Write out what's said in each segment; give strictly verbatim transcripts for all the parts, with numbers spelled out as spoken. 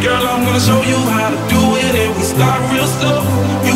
Girl, I'm gonna show you how to do it, and we start real slow. You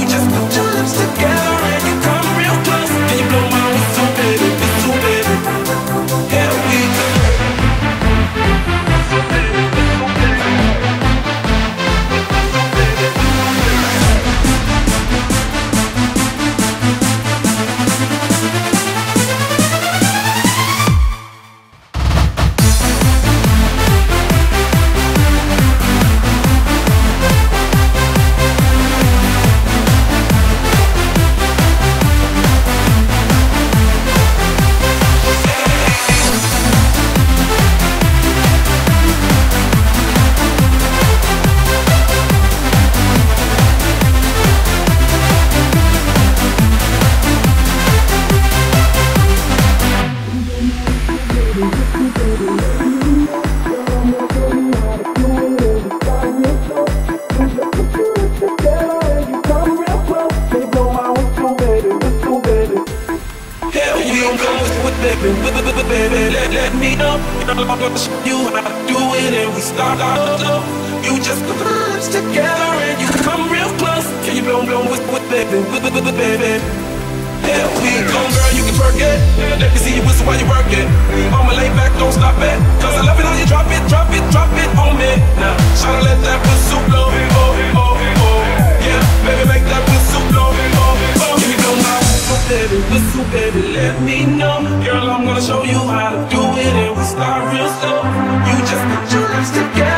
just put your lips together.